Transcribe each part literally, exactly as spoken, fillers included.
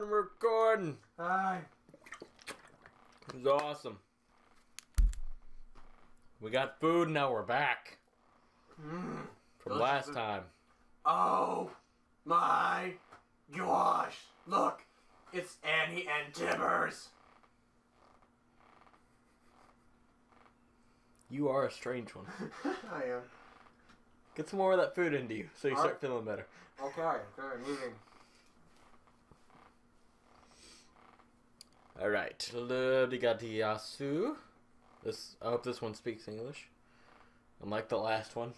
out and recording. Hi. It was awesome. We got food, now we're back. Mm, from last food. time. Oh my gosh. Look, it's Annie and Tibbers. You are a strange one. I am. Get some more of that food into you so you All start right. feeling better. Okay, okay, moving. Alright, Ludigati Yasu. This, I hope this one speaks English. Unlike the last one.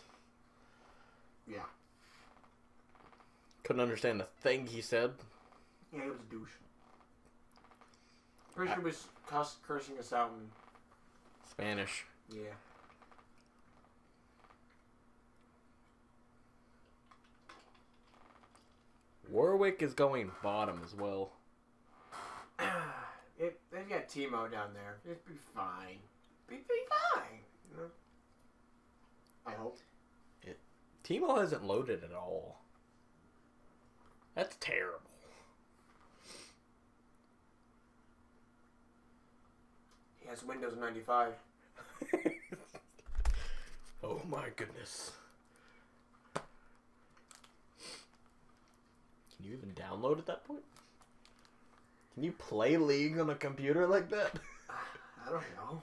Yeah. Couldn't understand a thing he said. Yeah, he was a douche. Pretty sure he was cuss, cursing us out in Spanish. Yeah. Warwick is going bottom as well. It, they've got Teemo down there. It'd be fine. It'd be fine. You know? I hope. It, Teemo hasn't loaded at all. That's terrible. He has Windows ninety-five. Oh my goodness. Can you even download at that point? Can you play League on a computer like that? I don't know.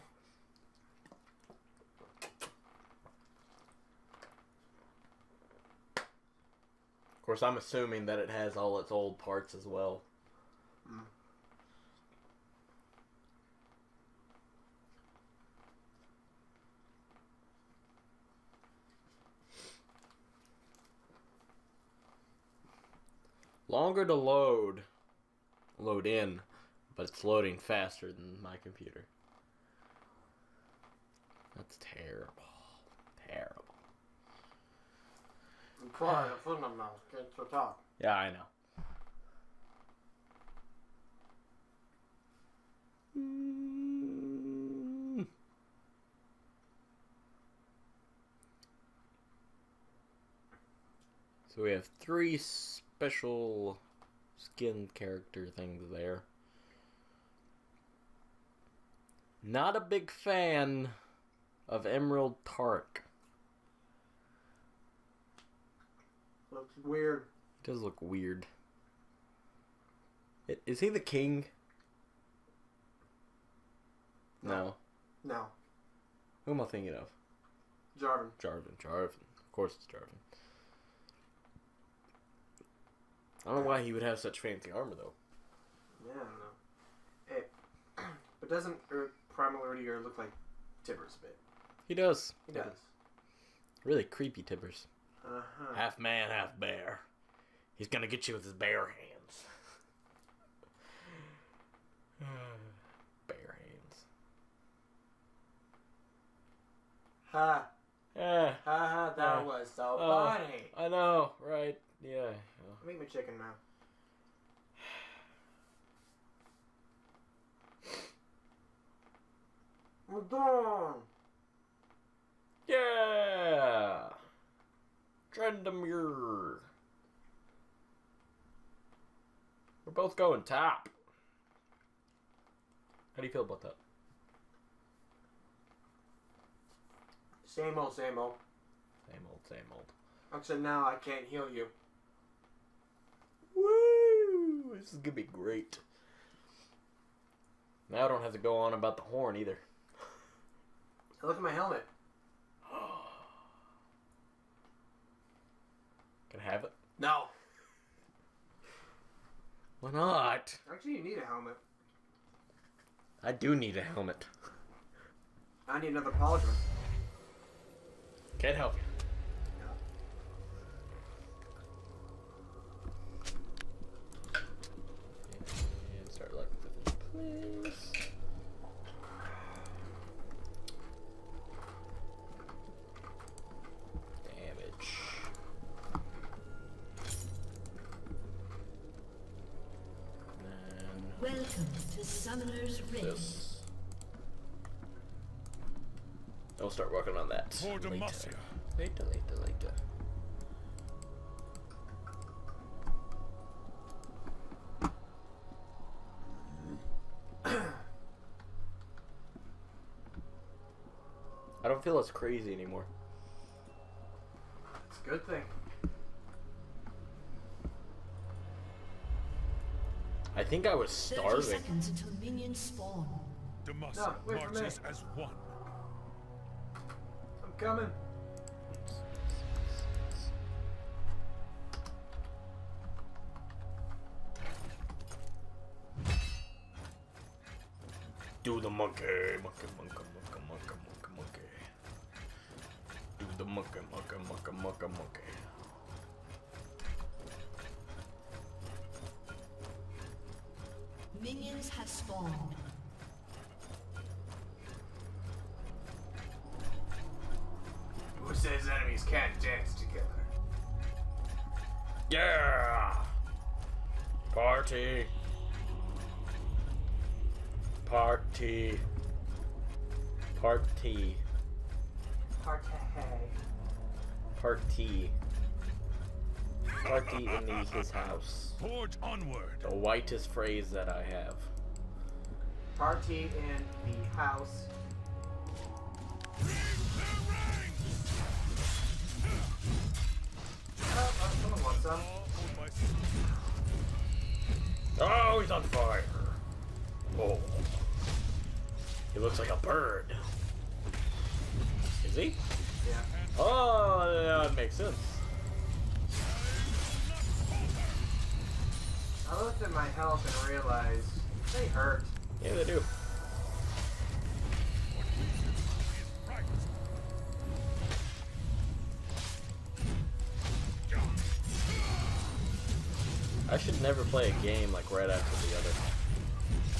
Of course, I'm assuming that it has all its old parts as well. Mm. Longer to load. Load in, but it's loading faster than my computer. That's terrible. Terrible. I'm trying to put my mouth, can't so talk. Yeah, I know. Mm. So we have three special skin character things there. Not a big fan of Emerald Tark. Looks weird. It does look weird. It, is he the king? No. No. No. Who am I thinking of? Jarvan. Jarvan, Jarvan. Of course it's Jarvan. I don't know why he would have such fancy armor, though. Yeah, I don't know. It, but doesn't er, Primal Order look like Tibbers a bit? He does. He does. Really creepy Tibbers. Uh-huh. Half man, half bear. He's going to get you with his bare hands. Bare hands. Ha. Yeah. Ha ha, that uh, was so uh, funny. I know, right? Yeah. I make me chicken now. We're done. Yeah. Tryndamere. We're both going top. How do you feel about that? Same old, same old. Same old, same old. Except now I can't heal you. Woo! This is gonna be great. Now I don't have to go on about the horn either. Now look at my helmet. Can I have it? No. Why not? Actually, you need a helmet. I do need a helmet. I need another pauldron. Can't help you. Please. Damage. And welcome to Summoner's Rift. I'll start working on that later. Later, later, later. I don't feel as crazy anymore. It's a good thing. I think I was starving. thirty seconds until minions spawn. No, wait for me. As one. I'm coming. Do the monkey, monkey, monkey, monkey, monkey, monkey, monkey. Do the monkey, monkey, monkey, monkey, monkey. Minions have spawned. Who says enemies can't dance together? Yeah! Party! Party. Party. Party. Party. Party in the, his house. Forge onward. The whitest phrase that I have. Party in the house. Ring the ring. Oh, oh, someone wants some. Oh, he's on fire. Oh. He looks like a bird. Is he? Yeah. Oh, that makes sense. I looked at my health and realized they hurt. Yeah, they do. I should never play a game like right after the other.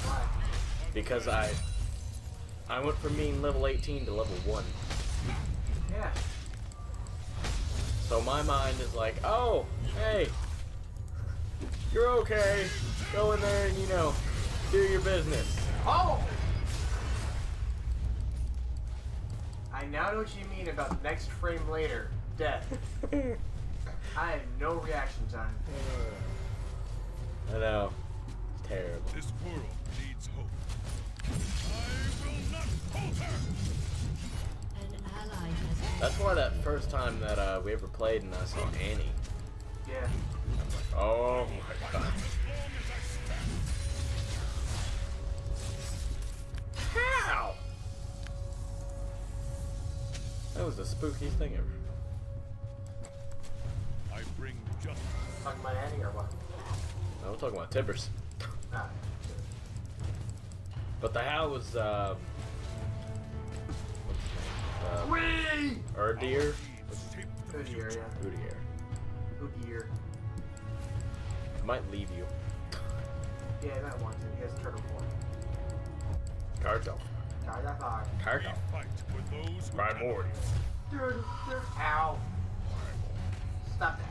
Why? Because I... I went from being level eighteen to level one. Yeah. So my mind is like, oh, hey, you're okay. Go in there and, you know, do your business. Oh! I now know what you mean about the next frame later. Death. I have no reaction time. I know. It's terrible. This world needs hope. That's why that first time that uh, we ever played and I saw Annie. Yeah. I was like, oh my god. How? That was the spookiest thing ever. I bring justice. Talking about Annie or what? No, we're talking about Tibbers. Ah. But the how was uh Wee! Udiere? Udiere, yeah. Udiere. Udiere. Might leave you. Yeah, I might want to. He has turtle form. Turtle. Turtle. Turtle. Primal Order. Turtle. Ow. Stop that.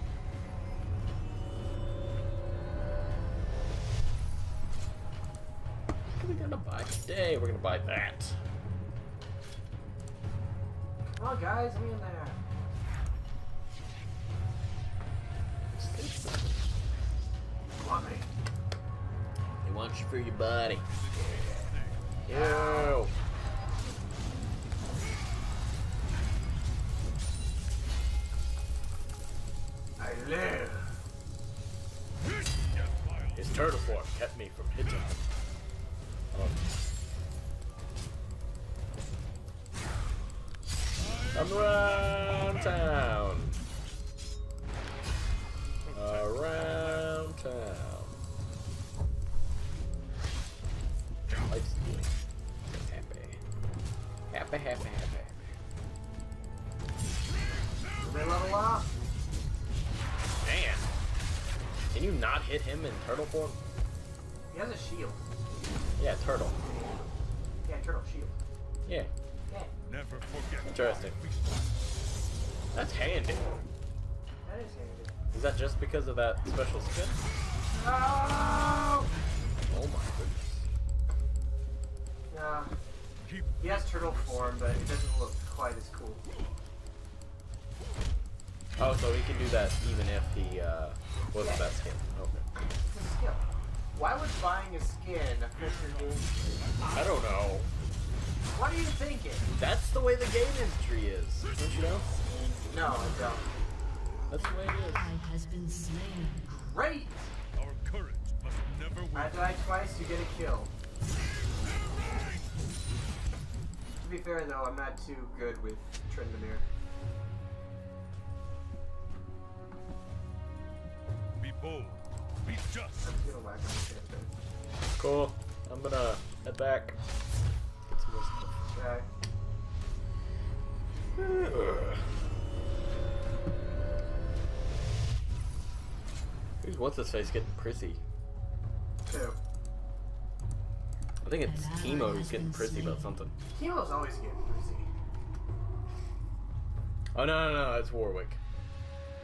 What are we gonna buy today? We're gonna buy that. Come on, guys, me in there. Come on, buddy. They want you for your body. Yeah. Yo. I live. His turtle form kept me from hitting him. Oh. I'm around town. Around town. Life's good. Happy. Happy, happy, happy, happy. They level up. Man. Can you not hit him in turtle form? He has a shield. Yeah, turtle. Yeah, turtle shield. Yeah. Never forget. Interesting. That's handy. That is handy. Is that just because of that special skin? No! Oh my goodness. Nah. He has turtle form, but it doesn't look quite as cool. Oh, so he can do that even if he uh, wasn't yeah. that skin. Okay. It's a skill. Why would buying a skin affect your game? I don't know. What are you thinking? That's the way the game industry is. Don't you know? No, I don't. That's the way it is. Has been slain. Great! Our courage must never win. I die twice, you get a kill. To be fair though, I'm not too good with Tryndamere. Be bold. Be just. I'm gonna whack on the shit, right? Cool. I'm gonna head back. Get some more stuff. Okay. Who's what's his face getting prissy? Two. I think it's Teemo who's getting prissy about something. Teemo's always getting prissy. Oh no no no, it's Warwick.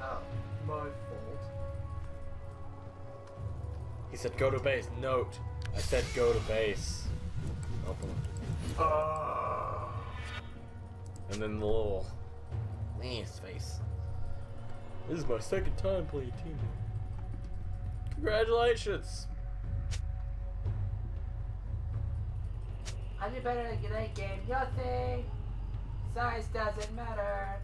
Oh, my fault. He said go to base. Note. I said go to base. Open. Oh. And then the little man's face. This is my second time playing Teemo. Congratulations! I did better than that game, nothing! Size doesn't matter!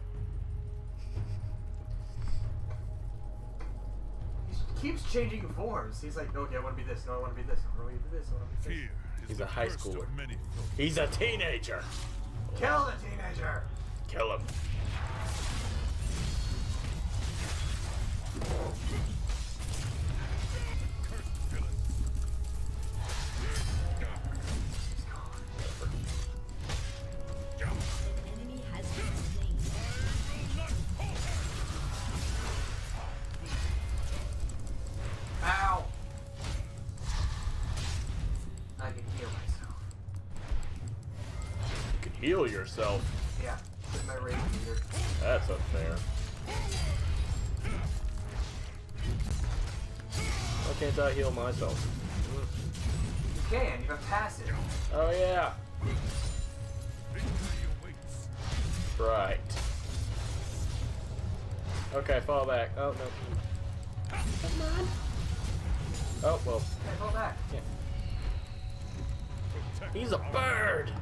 He keeps changing forms. He's like, no, okay, I want to be this, no, I want to be this, I want to be this, I want to be this. He's a high schooler. He's a teenager! Kill the teenager! Kill him. Heal yourself. Yeah, with my rage meter. That's unfair. Why can't I heal myself? You can, you have passive. Oh yeah. Right. Okay, fall back. Oh no. Come on. Oh well. Okay, fall back. Yeah. He's a bird!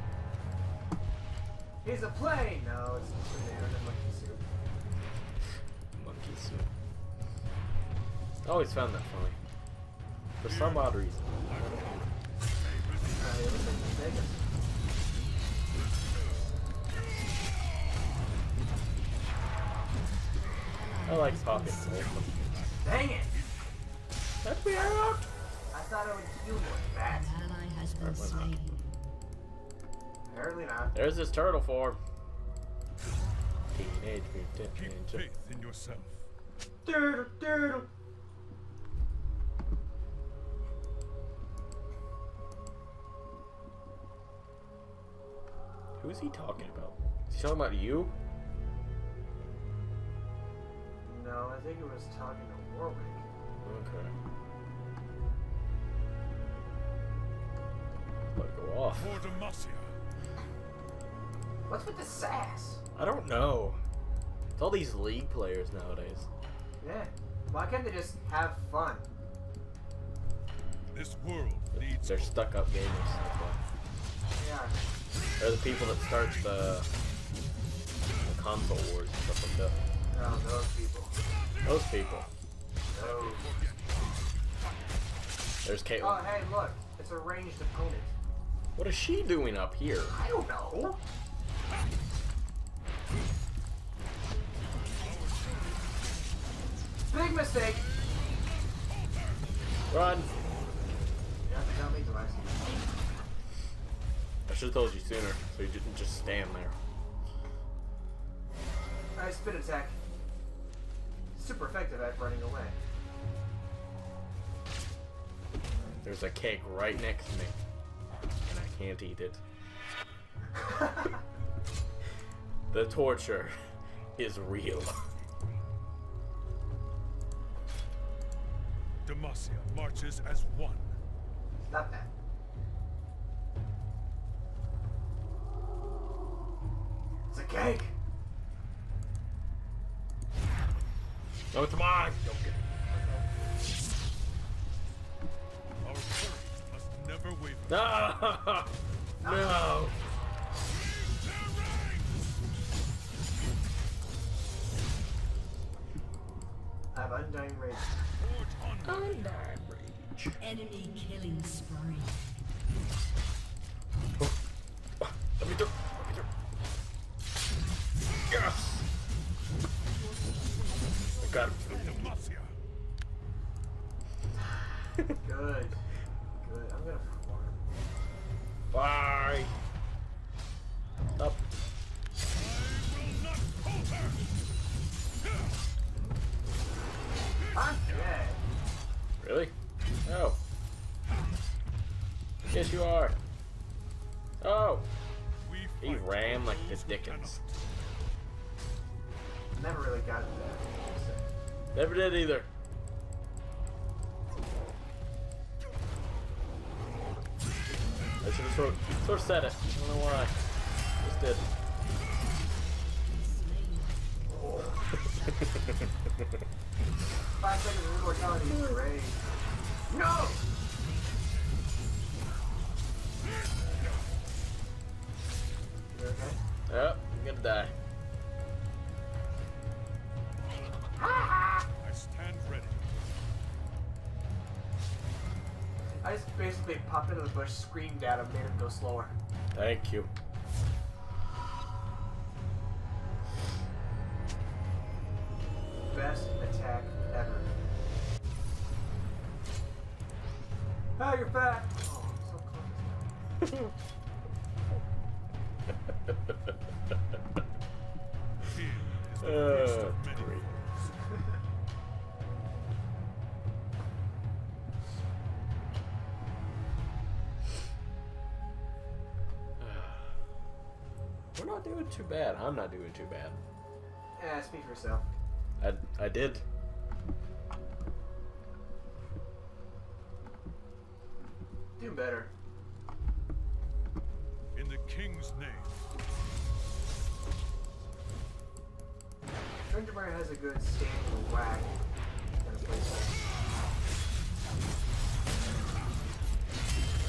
He's a plane! No, it's a monkey suit. Monkey suit. I always found that funny. For some odd reason. I like popping. Dang it! Let me out! I thought I would heal with that. Apparently not. Apparently not. There's this turtle form. Teenage Mutant Ninja. Keep faith in yourself. Turtle, turtle. Who is he talking about? Is he talking about you? No, I think it was talking to Warwick. Okay. Let go off. For Demacia. What's with the sass? I don't know. It's all these League players nowadays. Yeah. Why can't they just have fun? This world needs. They're stuck-up gamers. Yeah. They're the people that start the, the console wars and stuff like that. No, those people. Those people. No. There's Caitlyn. Oh, hey, look. It's a ranged opponent. What is she doing up here? I don't know. Big mistake. Run. I should have told you sooner, so you didn't just stand there. Alright, spin attack. Super effective at running away. There's a cake right next to me, and I can't eat it. The torture is real. Demacia marches as one. Stop that. It's a cake. No, it's mine. Don't get it. Our courage must never waver. No. No. have Undying Rage. Undying Rage. Enemy killing spree. Oh. Oh. Let me do it. Let me do it. Yes! I got him. Good. Good. I'm gonna farm. Bye. Up. I'm dead. Really? No. Yes, you are. Oh. He ran like the dickens. Never really got into that. Never did either. I should have sort of, sort of said it. I don't know why. Just did. Five seconds of immortality is a rage. No! You okay? Yep, I'm gonna die. I stand ready. I just basically popped into the bush, screamed at him, made him go slower. Thank you. Best attack ever. Oh, you're back! Oh, I'm so close. uh, great. We're not doing too bad. I'm not doing too bad. Yeah, speak for yourself. I, I did. Do better. In the king's name. Tryndamere has a good standing whack.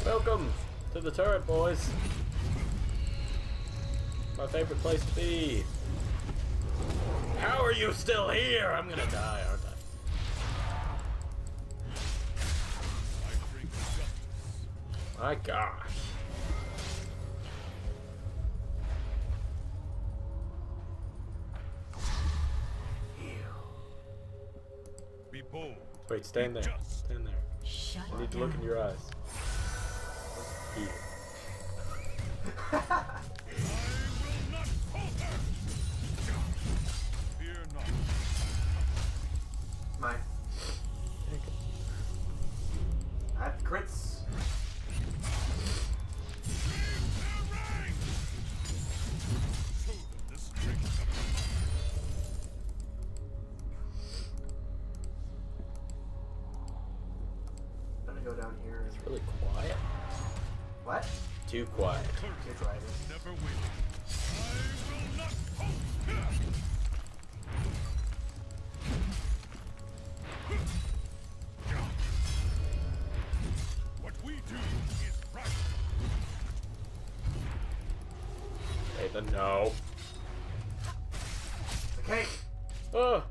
Welcome to the turret, boys. My favorite place to be. How are you still here? I'm gonna die, aren't I? My gosh. Be bold. Wait, stand there. Stand there. Shut I need to look in your eyes. My I have crits. I'm gonna go down here. It's really quiet. What? Too quiet. Too quiet. Never win. I will not hold. What we do is right. Hey, the no. Okay. Oh.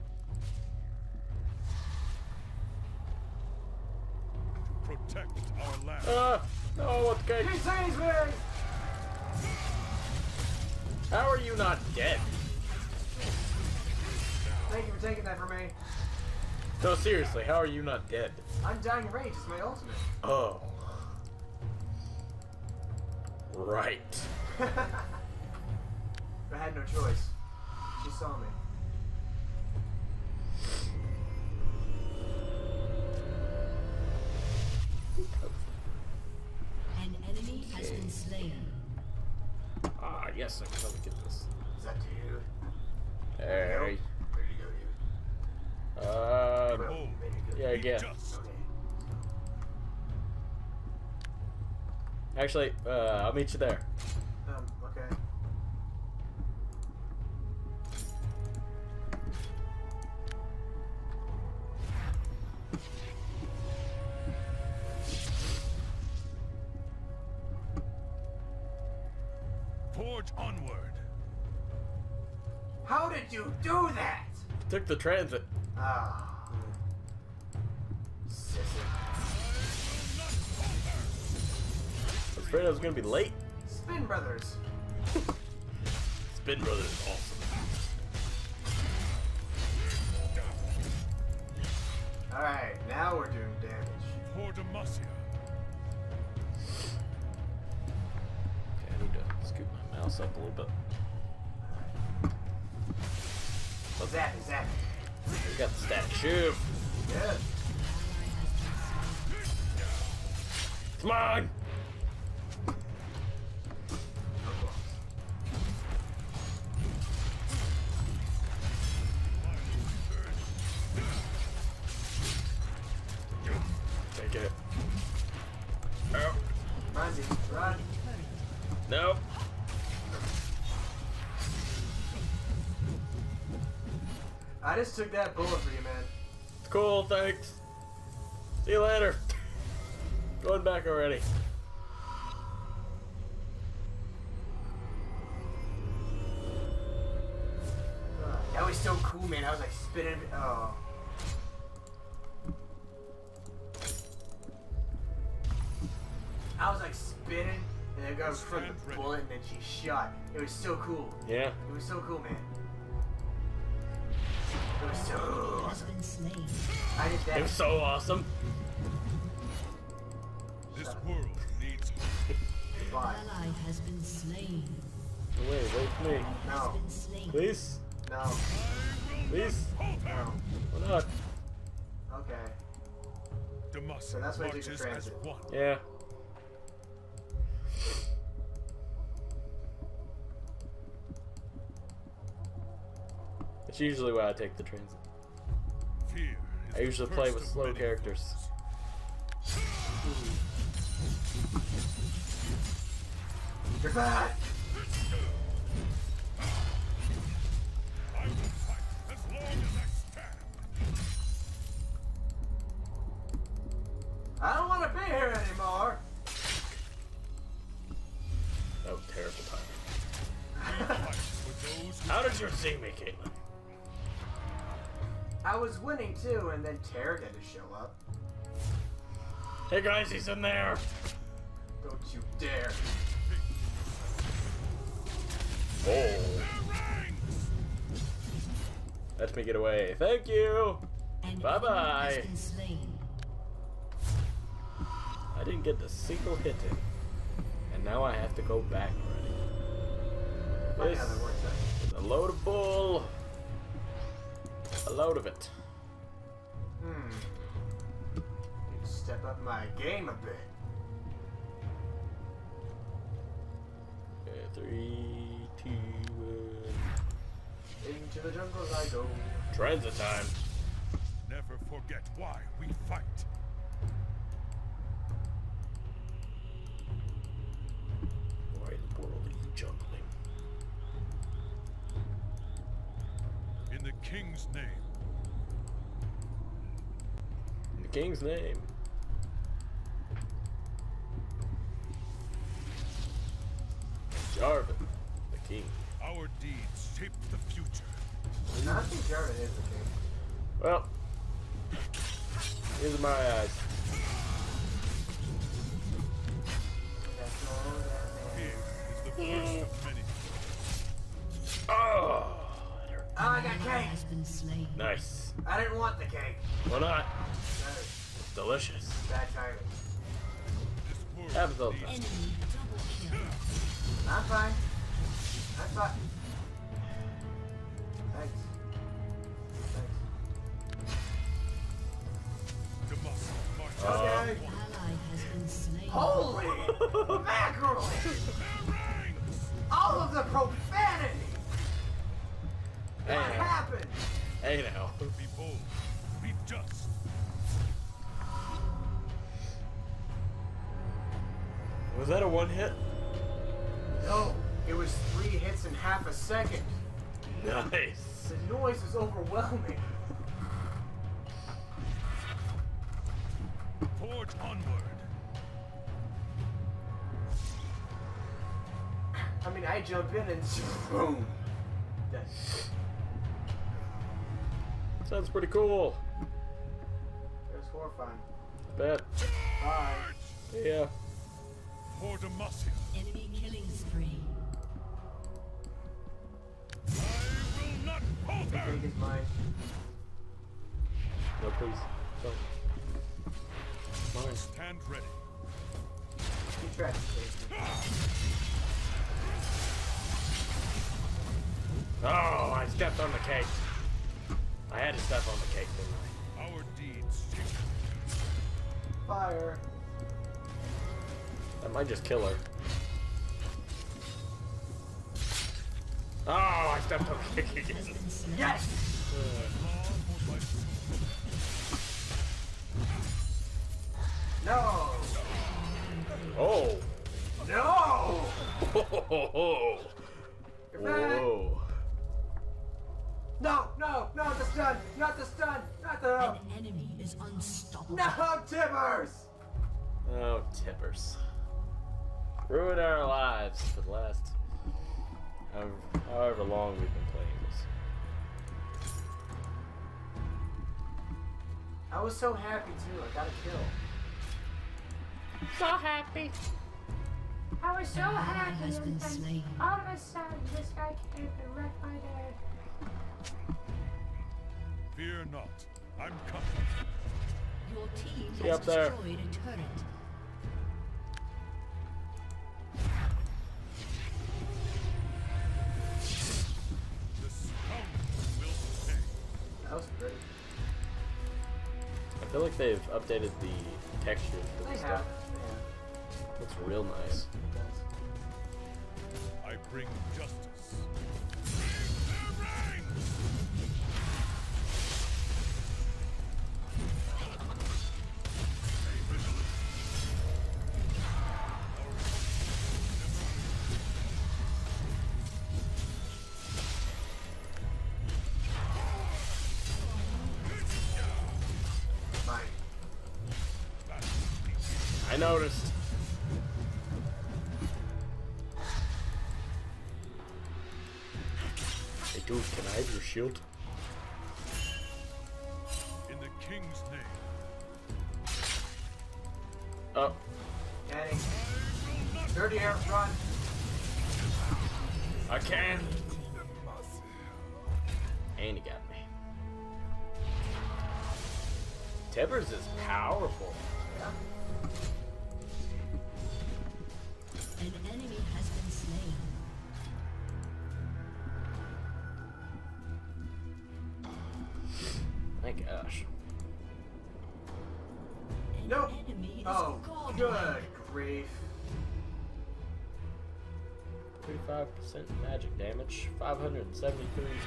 To protect our land. Ah, uh, no, what the cake? He saves me. How are you not dead? Thank you for taking that from me. No, seriously, how are you not dead? Undying Rage is my ultimate. Oh. Right. I had no choice. She saw me. An enemy okay. has been slain. Ah, yes, I can probably get this. Is that to you? Hey. Nope. Uh, oh, yeah, again. Actually, uh, I'll meet you there. Um, okay. Forge onward. How did you do that? Took the transit. Ah. afraid I was gonna be late. Spin Brothers. Spin Brothers is awesome. Alright, now we're doing damage. For Demacia. Okay, I need to scoop my mouse up a little bit. Zap, zap. We got the stat shift. Yeah. Come on! Take it. Oh. Run, run. Nope. I just took that bullet for you, man. Cool, thanks. See you later. Going back already. Uh, that was so cool, man. I was like spinning. Oh. I was like spinning, and then I got from the bullet, and then she shot. It was so cool. Yeah. It was so cool, man. It was so awesome. I did that. It was so awesome. This world needs an ally has been slain. Wait, wait for me. No. Please? No. Please? No. Why not? Okay. So that's why you do transit. Yeah. It's usually why I take the transit. I usually play with slow characters. You're back! I will fight as long as I stand. I don't want to be here anymore. Oh, terrible timing. How did you see me, Caitlyn? I was winning too, and then Tara had to show up. Hey guys, he's in there! Don't you dare! Oh. Let me get away. Thank you. Bye bye. I didn't get the single hit in. And now I have to go back already. This is a load of bull. A load of it. Hmm. Need to step up my game a bit. Okay, three. Into the jungles I go. Transit time. Never forget why we fight. Why the world is jungling? In the king's name. In the king's name. Jarvan. Our deeds shape the future. Not think Jarvan is the king. Well, these are my eyes. Here is the first of many. Oh! Oh, I got cake! Nice. I didn't want the cake. Why not? It's delicious. Bad timing. Absolutely. I'm fine. I thought. Thanks. Thanks. Uh, okay. Holy mackerel! All of the profanity! Hey, what now. Happened? Hey now. Be bold. Be just. Was that a one hit? No. It was three hits in half a second. Nice. The noise is overwhelming. Forge onward. I mean, I jump in and boom. That's... Sounds pretty cool. It was horrifying. I bet. Bye. Yeah. or Demacia. Enemy killing spree. I will not falter. This is mine. No, please. Don't. Mine. Stand ready. Keep track. Oh, I stepped on the cake. I had to step on the cake, didn't I? Our deeds. Fire. That might just kill her. Oh, I stepped on the cake again. Yes! No! Oh! No! Oh! Whoa! No! No! Not the stun! Not the stun! Not the... An enemy is unstoppable. No, Tibbers! Oh, Tibbers. Ruined our lives for the last however, however long we've been playing this. I was so happy too. I got a kill. So happy. I was so happy. Has been slain. All of a sudden, this guy came and wrecked my day. Fear not. I'm coming. Your team has up there. Destroyed a turret. The stone will stay. That was great. I feel like they've updated the texture for the stuff. Looks real nice. I bring justice. I noticed. Hey dude, can I have your shield? In the king's name. Oh. Annie. Dirty air run. I can. Annie got me. Tibbers is powerful. Yeah. An enemy has been slain. My gosh. An nope. Enemy oh, is good grief. thirty-five percent magic damage. five hundred seventy-three.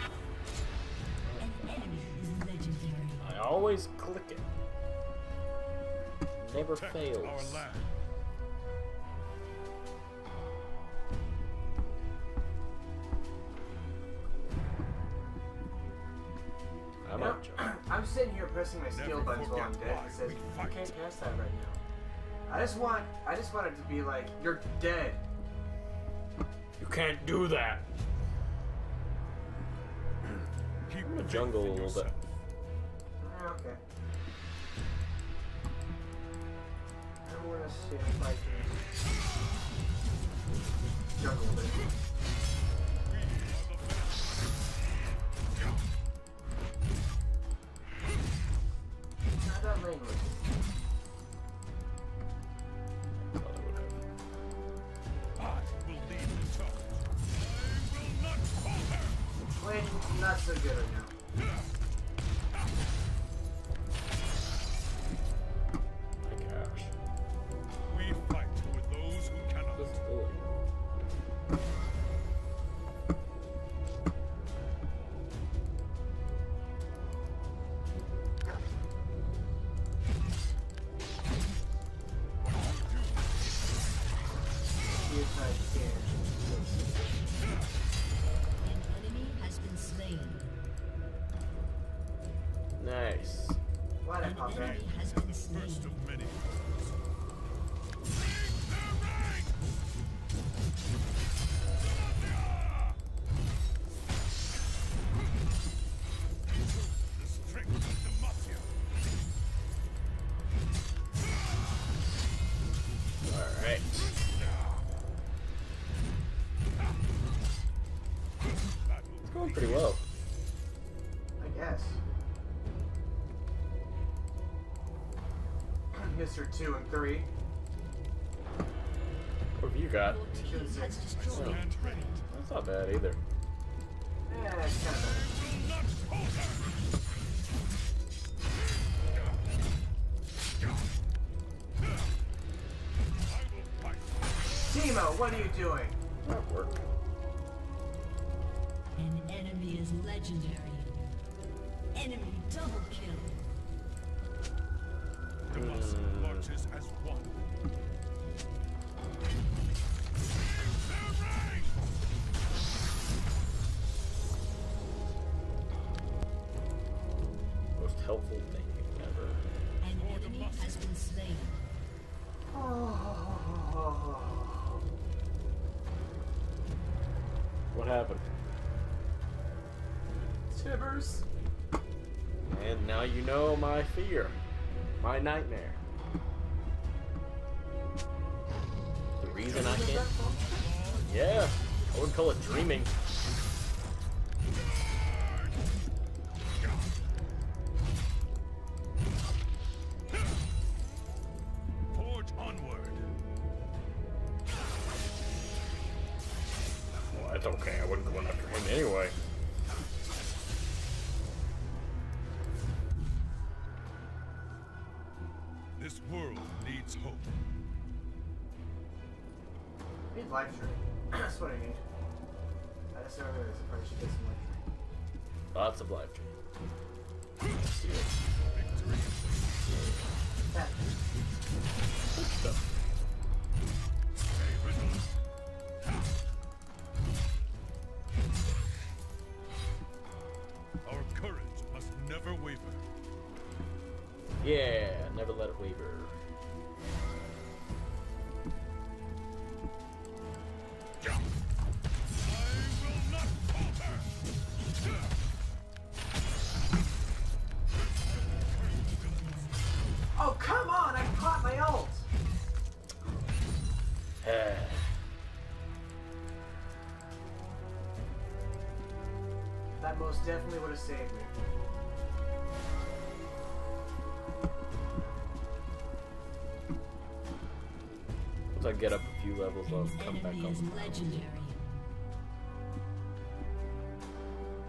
An enemy is legendary. I always click it. Never protect fails. Our land. I'm sitting here pressing my skill button while I'm dead. It says, you can't cast that right now. I just want, I just want it to be like, you're dead. You can't do that. Keep the jungle a little bit. Uh, okay. I want to see if I can jungle a little bit. Alright. Going pretty well. I guess. Mister Two and Three. What have you got? Oh, that's not bad either. Yeah, kind of bad. Teemo, what are you doing? That worked. An enemy is legendary. Enemy double kill. The monster marches as one. Most helpful thing ever. An enemy has been slain. Oh. What happened? Tibbers. And now you know my fear. My nightmare. The reason I can't... Yeah, I would call it dreaming. Lots of live trade. Good stuff. Our courage must never waver. Yeah, never let it waver. Definitely would have saved me. Once I get up a few levels, I'll come back up.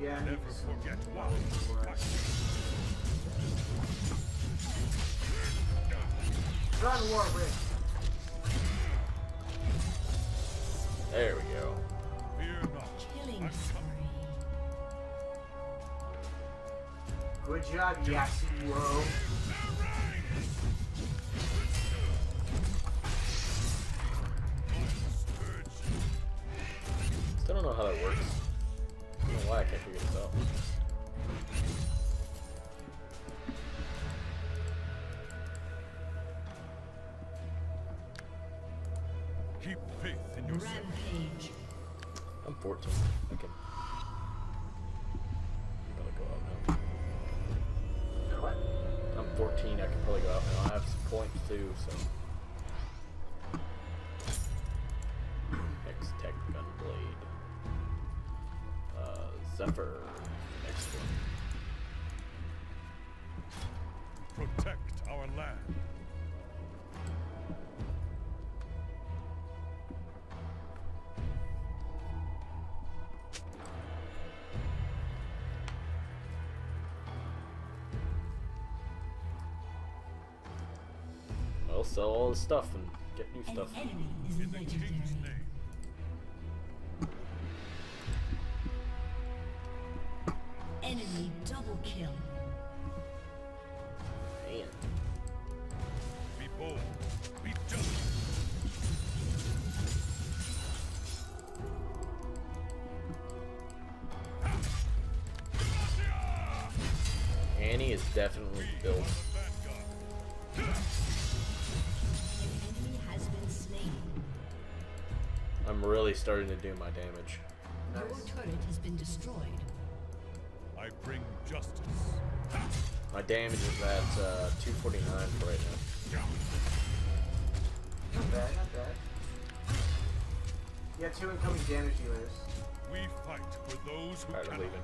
Yeah, never forget why. Run, Warwick. There we go. Fear not. Killing. Good job, Yasuo. Still don't know how that works. I don't know why I can't figure this out. Keep faith in yourself. Rampage. I'm fourteen. I can. fourteen, I can probably go out now. I have some points too, so. Next tech Gunblade. Uh, Zephyr. Next one. Protect our land. Sell all the stuff and get new stuff. An enemy is in the king's name. Enemy double kill. Man. Be bold. Be just. Annie is definitely built. I'm really starting to do my damage. Your turret has been destroyed. I bring justice. My damage is at uh, two forty-nine for right now. Not bad, not bad. Yeah, two incoming damage dealers. We fight for those who cannot. Alright, I'm leaving.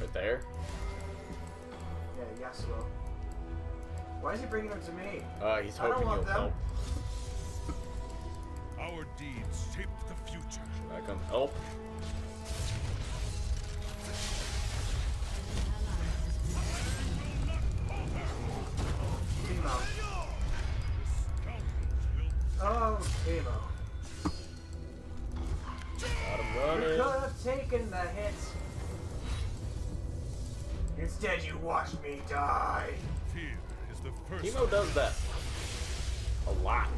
Right there? Yeah, Yasuo. Why is he bringing them to me? Uh, he's hoping you'll help. Our deeds shape the future. Should I come help? Teemo. Oh, Teemo. You could have taken the hit. Instead, you watched me die. Fear is the first. Teemo does that a lot.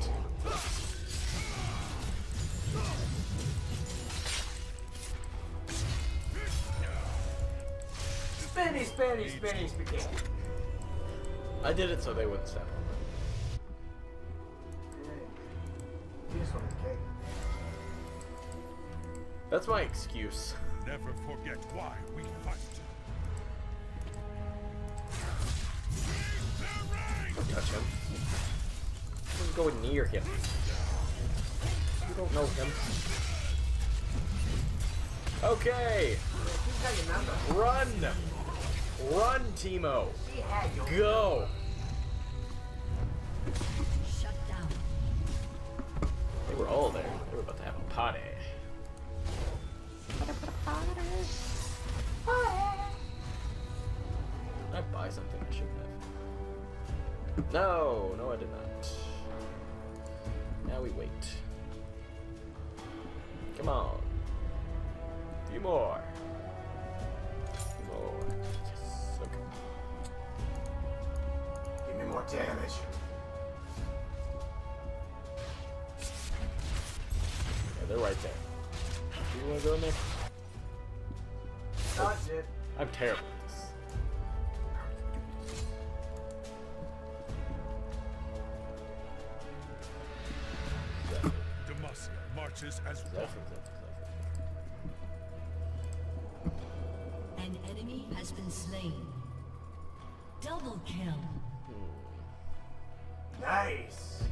Spinny, spinny, spinny, spaghetti. I did it so they wouldn't step on me. You just want the cake. That's my excuse. Never forget why we fight. Touch him. Don't go near him. You don't know him. Okay. Run, run, Teemo. Go. Shut down. They were all there. They were about to have a party. Did I buy something I shouldn't have? No, no I did not. Now we wait. Come on. A few more. A few more. Yes, okay. Give me more damage. Yeah, they're right there. Do you want to go in there? Dodge it. I'm terrible at this. Exactly. Demacia marches as well. Exactly, exactly, exactly. An enemy has been slain. Double kill. Hmm. Nice.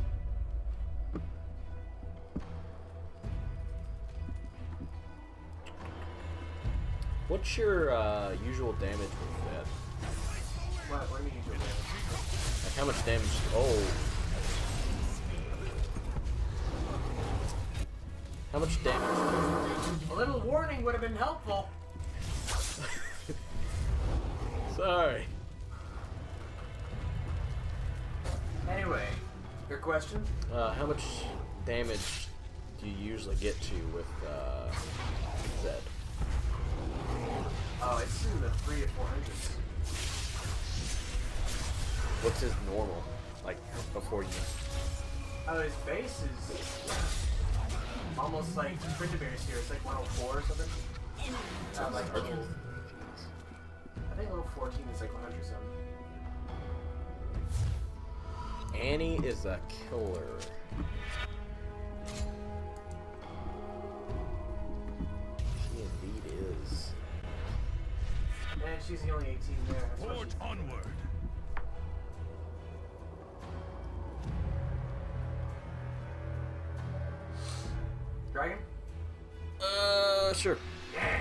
What's your uh, usual damage with that? What, what do you mean usual damage? Like how much damage? Oh. How much damage? A little warning would have been helpful. Sorry. Anyway, your question? Uh, how much damage do you usually get to with uh, Zed? Oh, it's in the three to four hundreds. What's his normal? Like before you? Oh, his base is almost like Tryndamere here. It's like one oh four or something. Uh, like purple. I think level fourteen is like one hundred something. Annie is a killer. And she's the only eighteen there. Forge onward. Dragon? Uh, sure. Yeah.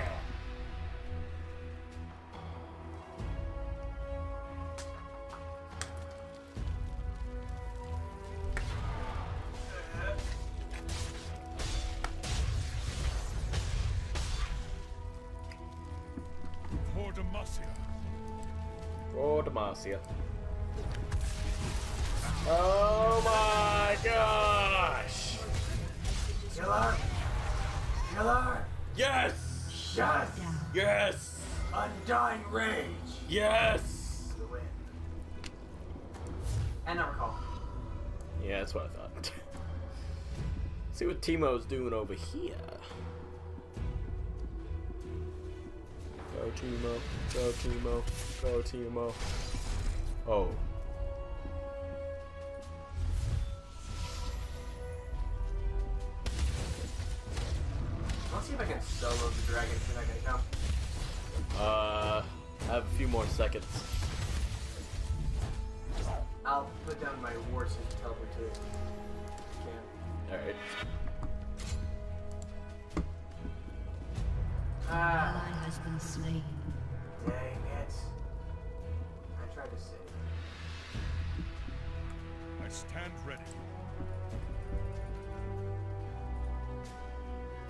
Oh my gosh! Kill her! Kill her! Yes! Yes! Yes! Undying rage! Yes! The win. And not recall. Yeah, that's what I thought. See what Teemo's doing over here. Go Teemo! Go Teemo! Go Teemo! Oh. I'll see if I can solo the dragon if you're not gonna come. Uh, I have a few more seconds. I'll put down my wards and teleport to it. Alright. Ah. Ally has been slain. Dang it. I tried to save. I stand ready.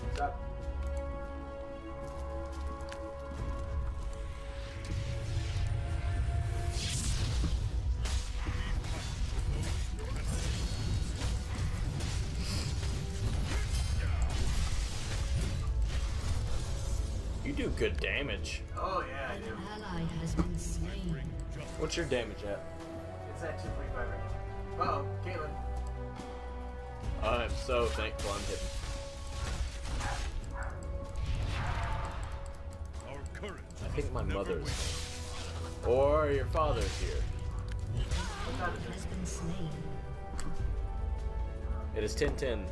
What's up? Do good damage. Oh yeah, I do. An ally has been slain. What's your damage at? It's at two forty-five right now. Uh oh, Caitlyn. I am so thankful I'm hidden. I think my mother's or your father's here. Has been slain. It is ten ten.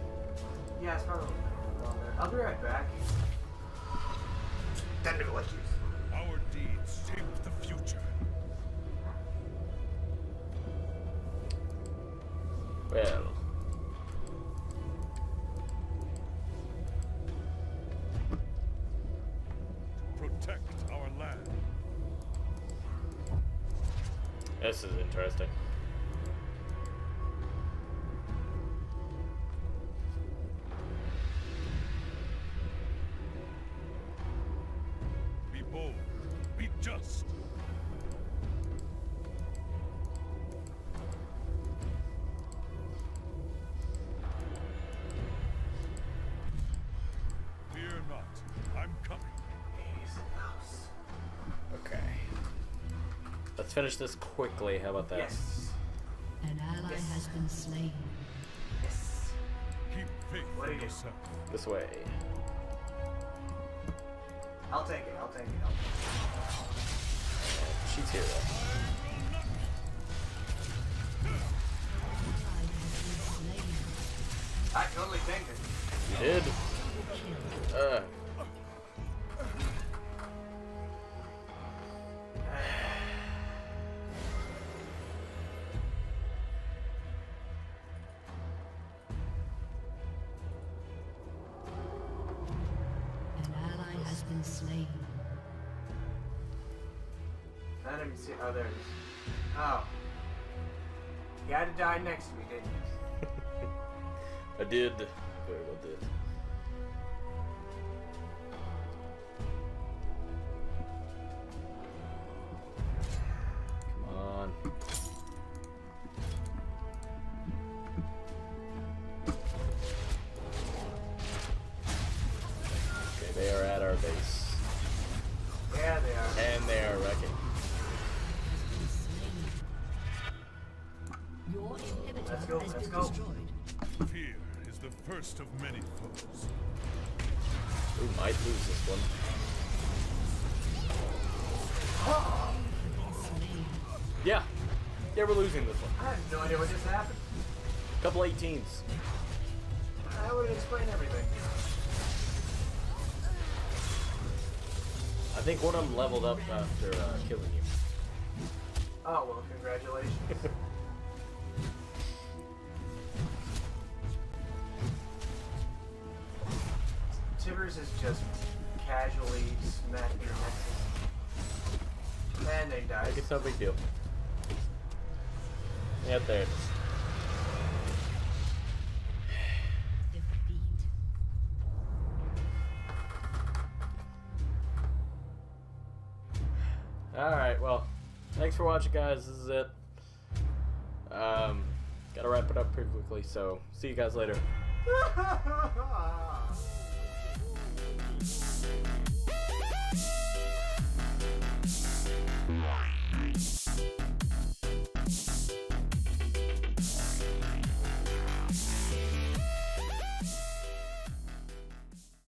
Yeah, it's probably longer. I'll be right back. Our deeds shape the future. Well, protect our land. This is interesting. Finish this quickly, how about that? Yes. An ally yes. has been slain. Yes. Keep faith yourself. This way. I'll take it, I'll take it, I'll take it. She's here though. I totally tanked it. You did? Uh others. Oh. You had to die next to me, didn't you? I did. Very well did. Come on. Okay, they are at our base. Yeah, they are. And they are wrecking. Let's go, let's go. Fear is the first of many foes. We might lose this one. Oh. Yeah. Yeah, we're losing this one. I have no idea what just happened. Couple eighteens. I would explain everything. I think one of them leveled up after uh, killing you. Oh, well, congratulations. Tibbers is just casually smacking your nexus. And they died. It's no big deal. Yeah, there it is. Alright, well, thanks for watching, guys. This is it. Um, gotta wrap it up pretty quickly, so see you guys later.